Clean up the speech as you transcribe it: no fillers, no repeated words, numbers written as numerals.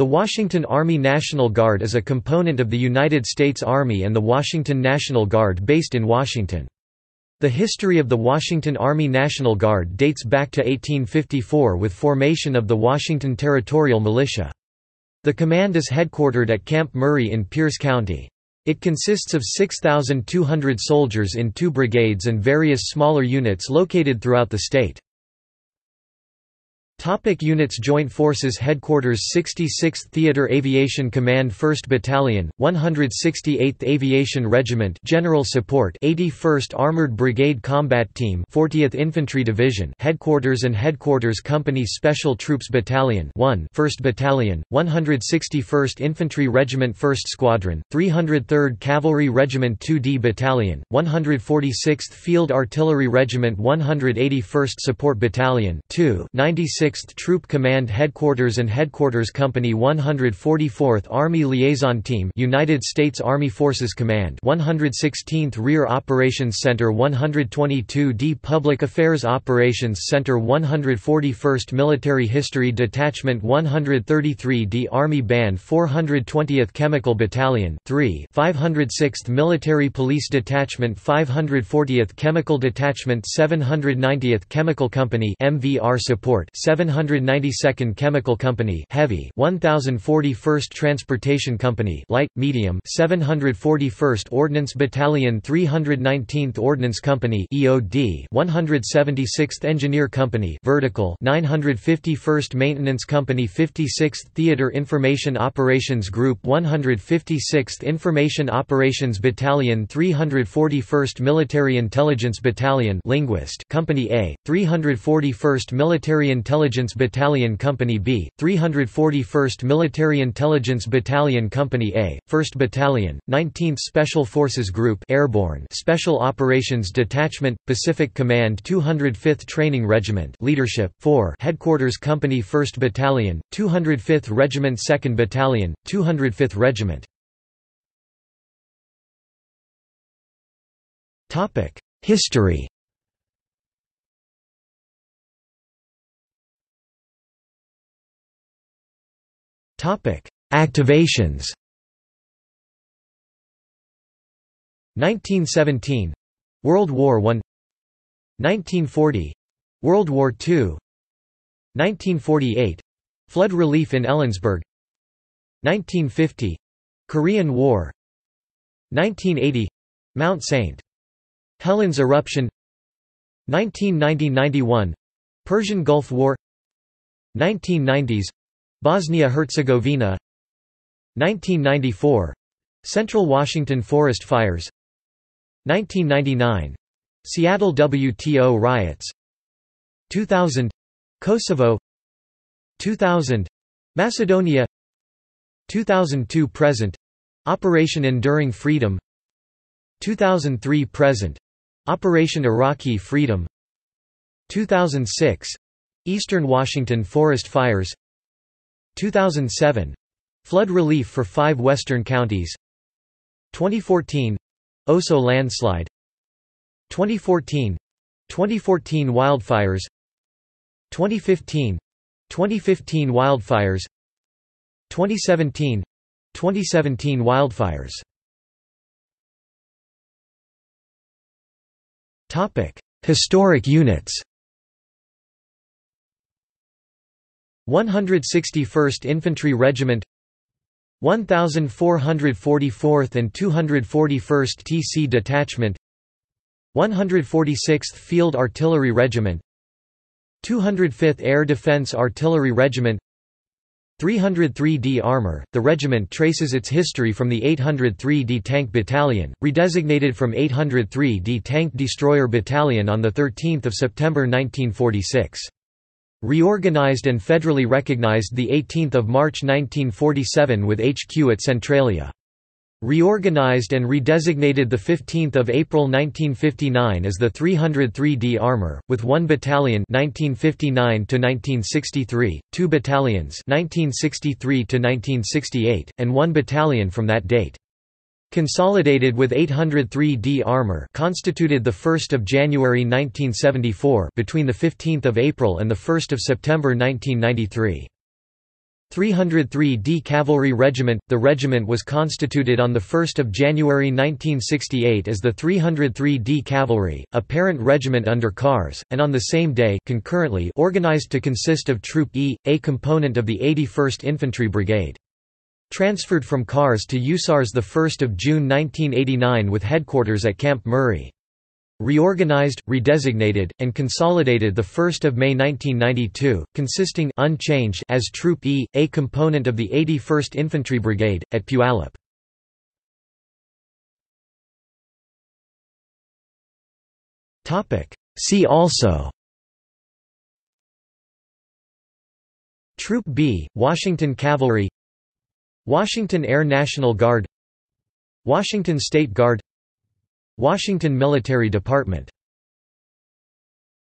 The Washington Army National Guard is a component of the United States Army and the Washington National Guard based in Washington. The history of the Washington Army National Guard dates back to 1854 with formation of the Washington Territorial Militia. The command is headquartered at Camp Murray in Pierce County. It consists of 6,200 soldiers in two brigades and various smaller units located throughout the state. Topic units. Joint Forces Headquarters 66th Theater Aviation Command 1st Battalion, 168th Aviation Regiment General Support 81st Armored Brigade Combat Team 40th Infantry Division Headquarters and Headquarters Company Special Troops Battalion 1st Battalion, 161st Infantry Regiment 1st Squadron, 303rd Cavalry Regiment 2D Battalion, 146th Field Artillery Regiment 181st Support Battalion 2, 96th 6th Troop Command Headquarters and Headquarters Company 144th Army Liaison Team United States Army Forces Command 116th Rear Operations Center 122D Public Affairs Operations Center 141st Military History Detachment 133D Army Band 420th Chemical Battalion 3 506th Military Police Detachment 540th Chemical Detachment 790th Chemical Company MVR Support 792nd Chemical Company Heavy 1,041st Transportation Company Light, Medium 741st Ordnance Battalion 319th Ordnance Company EOD 176th Engineer Company Vertical 951st Maintenance Company 56th Theater Information Operations Group 156th Information Operations Battalion 341st Military Intelligence Battalion Linguist Company A, 341st Military Intelligence Battalion Company B, 341st Military Intelligence Battalion Company A, 1st Battalion, 19th Special Forces Group Airborne Special Operations Detachment, Pacific Command 205th Training Regiment Leadership 4 Headquarters Company 1st Battalion, 205th Regiment 2nd Battalion, 205th Regiment. History. Activations. 1917 – World War I. 1940 – World War II. 1948 – Flood relief in Ellensburg. 1950 – Korean War. 1980 – Mount St. Helens eruption. 1990–91 – Persian Gulf War. 1990s Bosnia-Herzegovina. 1994 – Central Washington forest fires. 1999 – Seattle WTO riots. 2000 – Kosovo. 2000 – Macedonia. 2002–present – Operation Enduring Freedom. 2003–present – Operation Iraqi Freedom. 2006 – Eastern Washington forest fires. 2007 – Flood relief for 5 western counties. 2014 – Oso landslide. 2014 – 2014 wildfires. 2015 – 2015 wildfires. 2017 – 2017 wildfires. Historic units. 161st Infantry Regiment 1,444th and 241st TC Detachment 146th Field Artillery Regiment 205th Air Defense Artillery Regiment 303d Armor. The regiment traces its history from the 803d Tank Battalion, redesignated from 803d Tank Destroyer Battalion on 13 September 1946. Reorganized and federally recognized 18 March 1947 with HQ at Centralia. Reorganized and redesignated 15 April 1959 as the 303d Armor, with 1 battalion 1959–1963, 2 battalions 1963–1968, and 1 battalion from that date. Consolidated with 803d Armor, constituted the 1st of January 1974 between the 15th of April and the 1st of September 1993. 303d Cavalry Regiment. The regiment was constituted on 1 January 1968 as the 303d Cavalry, a parent regiment under CARS, and on the same day concurrently organized to consist of Troop E, a component of the 81st Infantry Brigade. Transferred from CARS to USARS 1 June 1989 with headquarters at Camp Murray. Reorganized, redesignated, and consolidated 1 May 1992, consisting unchanged as Troop E, a component of the 81st Infantry Brigade, at Puyallup. See also: Troop B, Washington Cavalry, Washington Air National Guard, Washington State Guard, Washington Military Department.